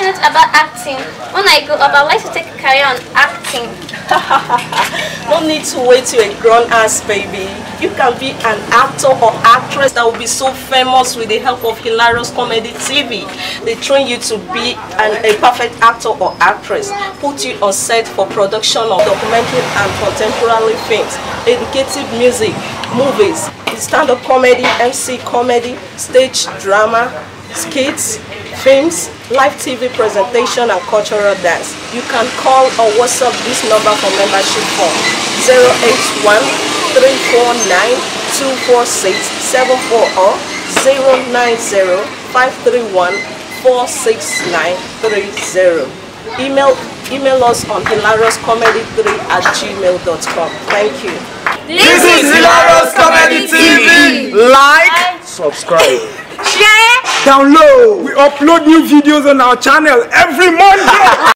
passionate about acting. When I grow up, I would like to take a career on acting. No need to wait till a grown-ass baby. You can be an actor or actress that will be so famous with the help of Hilarious Comedy TV. They train you to be a perfect actor or actress, put you on set for production of documentary and contemporary films, educative music, movies, stand-up comedy, MC comedy, stage drama, skits, films, live TV presentation and cultural dance. You can call or WhatsApp this number for membership form 081-349-24674 or 090-531-46930. Email us on hilariouscomedy3@gmail.com. Thank you. This is Hilarious Comedy TV. Like, subscribe, share, download. We upload new videos on our channel every Monday.